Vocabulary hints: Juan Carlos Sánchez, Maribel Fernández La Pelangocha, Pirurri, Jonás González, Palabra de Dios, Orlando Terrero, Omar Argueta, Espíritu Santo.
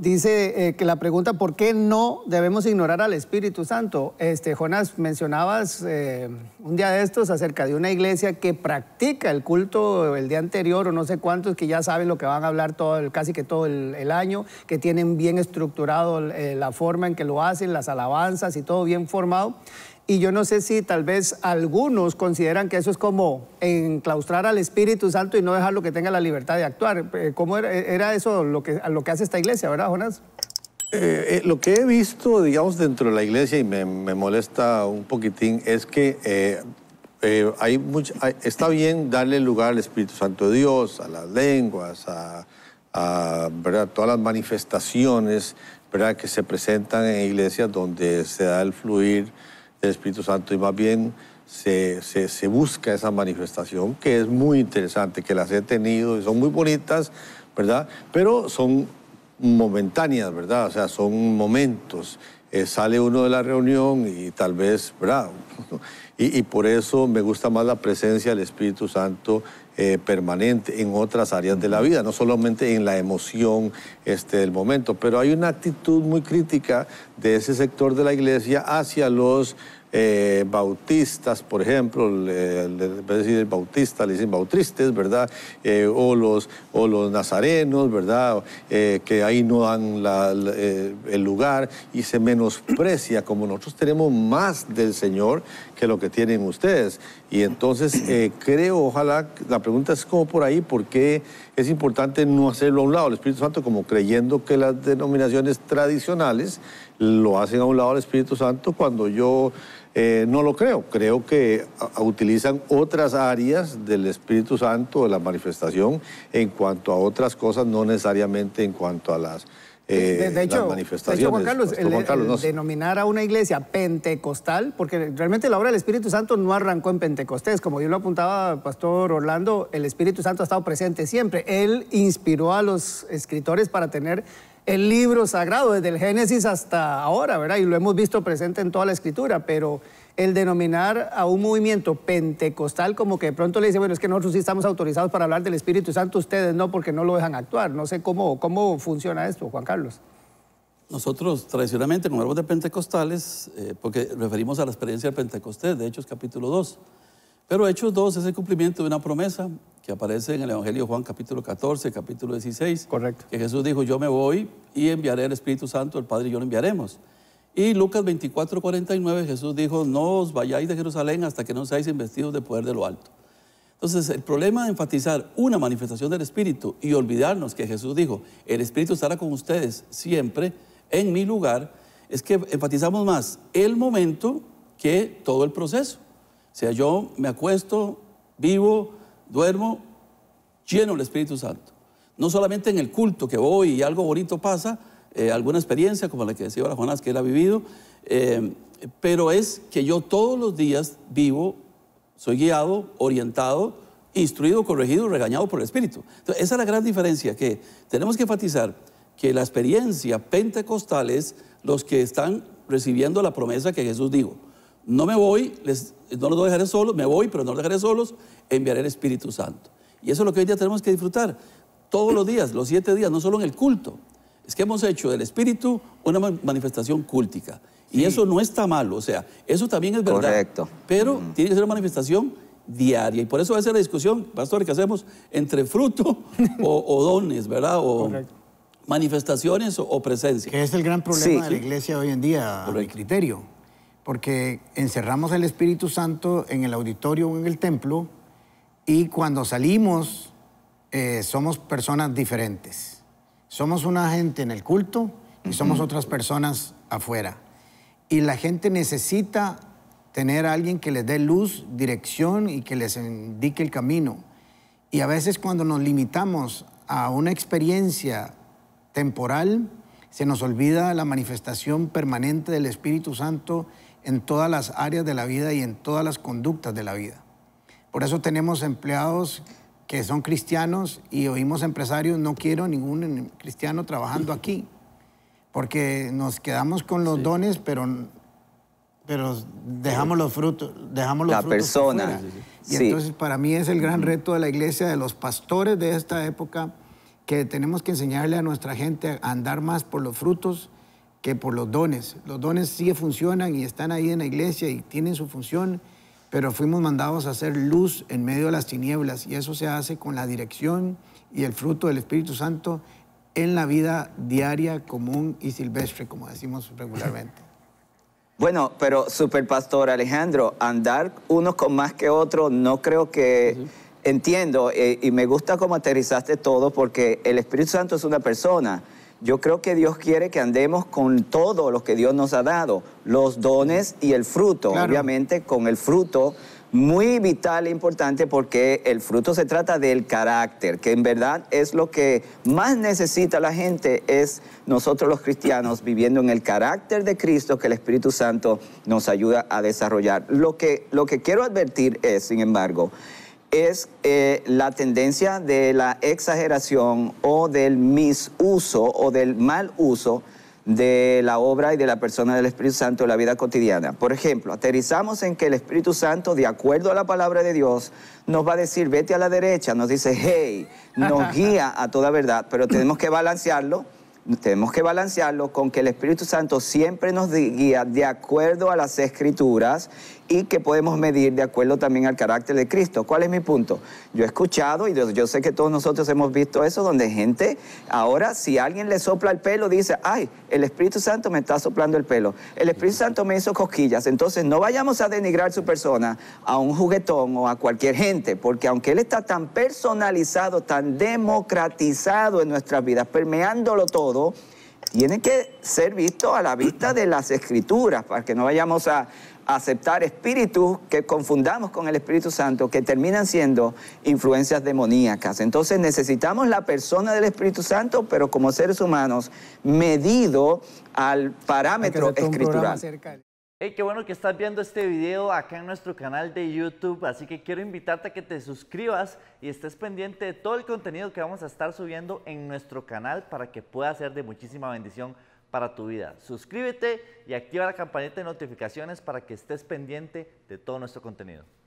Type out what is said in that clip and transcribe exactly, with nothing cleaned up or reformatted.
Dice eh, que la pregunta, ¿por qué no debemos ignorar al Espíritu Santo? Este, Jonás, mencionabas eh, un día de estos acerca de una iglesia que practica el culto el día anterior o no sé cuántos, que ya saben lo que van a hablar todo el, casi que todo el, el año, que tienen bien estructurado eh, la forma en que lo hacen, las alabanzas y todo bien formado. Y yo no sé si tal vez algunos consideran que eso es como enclaustrar al Espíritu Santo y no dejarlo que tenga la libertad de actuar. ¿Cómo era, era eso lo que, lo que hace esta iglesia, verdad, Jonás? Eh, eh, lo que he visto, digamos, dentro de la iglesia, y me, me molesta un poquitín, es que eh, eh, hay mucho, hay, está bien darle lugar al Espíritu Santo de Dios, a las lenguas, a, a ¿verdad? todas las manifestaciones, ¿verdad?, que se presentan en iglesias donde se da el fluir del Espíritu Santo, y más bien se, se, se busca esa manifestación, que es muy interesante, que las he tenido y son muy bonitas, ¿verdad? Pero son momentáneas, ¿verdad? O sea, son momentos. Eh, sale uno de la reunión y tal vez, ¿verdad? Y, y por eso me gusta más la presencia del Espíritu Santo eh, permanente en otras áreas de la vida, no solamente en la emoción este, del momento. Pero hay una actitud muy crítica de ese sector de la iglesia hacia los eh, bautistas, por ejemplo, en vez de decir bautista, le dicen bautristes, ¿verdad? Eh, o, los, o los nazarenos, ¿verdad? Eh, que ahí no dan la, la, eh, el lugar y se menosprecia, como nosotros tenemos más del Señor que lo que tienen ustedes. Y entonces eh, creo, ojalá, la pregunta es como por ahí, ¿por qué es importante no hacerlo a un lado? El Espíritu Santo, como creyendo que las denominaciones tradicionales lo hacen a un lado al Espíritu Santo, cuando yo eh, no lo creo. Creo que a, utilizan otras áreas del Espíritu Santo, de la manifestación, en cuanto a otras cosas, no necesariamente en cuanto a las, eh, de, de hecho, las manifestaciones. De hecho, Juan Carlos, el, Juan Carlos el, el no sé. denominar a una iglesia pentecostal, porque realmente la obra del Espíritu Santo no arrancó en Pentecostés. Como yo lo apuntaba, pastor Orlando, el Espíritu Santo ha estado presente siempre. Él inspiró a los escritores para tener el libro sagrado, desde el Génesis hasta ahora, ¿verdad? Y lo hemos visto presente en toda la Escritura, pero el denominar a un movimiento pentecostal como que de pronto le dice, bueno, es que nosotros sí estamos autorizados para hablar del Espíritu Santo, ustedes no, porque no lo dejan actuar. No sé cómo, cómo funciona esto, Juan Carlos. Nosotros tradicionalmente, como hablamos de pentecostales, eh, porque referimos a la experiencia del Pentecostés, de Hechos capítulo dos. Pero Hechos dos es el cumplimiento de una promesa que aparece en el Evangelio de Juan capítulo catorce, capítulo dieciséis. Correcto. Que Jesús dijo, yo me voy y enviaré el Espíritu Santo, el Padre y yo lo enviaremos. Y Lucas veinticuatro, cuarenta y nueve, Jesús dijo, no os vayáis de Jerusalén hasta que no seáis investidos de poder de lo alto. Entonces, el problema de enfatizar una manifestación del Espíritu y olvidarnos que Jesús dijo, el Espíritu estará con ustedes siempre en mi lugar, es que enfatizamos más el momento que todo el proceso. O sea, yo me acuesto, vivo, duermo, lleno del Espíritu Santo. No solamente en el culto que voy y algo bonito pasa, eh, alguna experiencia como la que decía ahora Jonás que él ha vivido, eh, pero es que yo todos los días vivo, soy guiado, orientado, instruido, corregido, regañado por el Espíritu. Entonces, esa es la gran diferencia, que tenemos que enfatizar que la experiencia pentecostal es los que están recibiendo la promesa que Jesús dijo. No me voy, les, no los dejaré solos, me voy, pero no los dejaré solos, enviaré el Espíritu Santo. Y eso es lo que hoy día tenemos que disfrutar, todos los días, los siete días, no solo en el culto. Es que hemos hecho del Espíritu una manifestación cúltica. Sí. Y eso no está mal, o sea, eso también es verdad. Correcto. Pero mm. tiene que ser una manifestación diaria. Y por eso va a ser la discusión, pastor, que hacemos entre fruto o, o dones, ¿verdad? O, correcto. Manifestaciones o, o presencia. Que es el gran problema sí, de la sí. iglesia hoy en día, por el criterio. Porque encerramos el Espíritu Santo en el auditorio o en el templo y cuando salimos eh, somos personas diferentes. Somos una gente en el culto y somos otras personas afuera. Y la gente necesita tener a alguien que les dé luz, dirección y que les indique el camino. Y a veces cuando nos limitamos a una experiencia temporal, se nos olvida la manifestación permanente del Espíritu Santo en todas las áreas de la vida y en todas las conductas de la vida. Por eso tenemos empleados que son cristianos y oímos empresarios, no quiero ningún cristiano trabajando aquí, porque nos quedamos con los sí. dones, pero, pero dejamos los frutos. Dejamos los la frutos persona. Y sí. entonces para mí es el gran reto de la iglesia, de los pastores de esta época, que tenemos que enseñarle a nuestra gente a andar más por los frutos que por los dones. Los dones sí funcionan y están ahí en la iglesia y tienen su función, pero fuimos mandados a hacer luz en medio de las tinieblas, y eso se hace con la dirección y el fruto del Espíritu Santo en la vida diaria, común y silvestre, como decimos regularmente. Bueno, pero superpastor Alejandro, andar uno con más que otro, no creo que... Sí. Entiendo, eh, y me gusta cómo aterrizaste todo, porque el Espíritu Santo es una persona. Yo creo que Dios quiere que andemos con todo lo que Dios nos ha dado, los dones y el fruto. Claro. Obviamente con el fruto, muy vital e importante, porque el fruto se trata del carácter, que en verdad es lo que más necesita la gente, es nosotros los cristianos viviendo en el carácter de Cristo, que el Espíritu Santo nos ayuda a desarrollar. Lo que, lo que quiero advertir es, sin embargo, es eh, la tendencia de la exageración o del misuso o del mal uso de la obra y de la persona del Espíritu Santo en la vida cotidiana. Por ejemplo, aterrizamos en que el Espíritu Santo, de acuerdo a la palabra de Dios, nos va a decir, vete a la derecha, nos dice, hey, nos guía a toda verdad, pero tenemos que balancearlo, tenemos que balancearlo con que el Espíritu Santo siempre nos guía de acuerdo a las Escrituras y que podemos medir de acuerdo también al carácter de Cristo. ¿Cuál es mi punto? Yo he escuchado, y yo sé que todos nosotros hemos visto eso, donde gente, ahora si alguien le sopla el pelo, dice, ay, el Espíritu Santo me está soplando el pelo, el Espíritu Santo me hizo cosquillas. Entonces no vayamos a denigrar su persona a un juguetón o a cualquier gente, porque aunque Él está tan personalizado, tan democratizado en nuestras vidas, permeándolo todo, tiene que ser visto a la vista de las Escrituras, para que no vayamos a aceptar espíritus que confundamos con el Espíritu Santo, que terminan siendo influencias demoníacas. Entonces necesitamos la persona del Espíritu Santo, pero como seres humanos, medido al parámetro escritural. Hey, qué bueno que estás viendo este video acá en nuestro canal de YouTube, así que quiero invitarte a que te suscribas y estés pendiente de todo el contenido que vamos a estar subiendo en nuestro canal para que pueda ser de muchísima bendición para tu vida. Suscríbete y activa la campanita de notificaciones para que estés pendiente de todo nuestro contenido.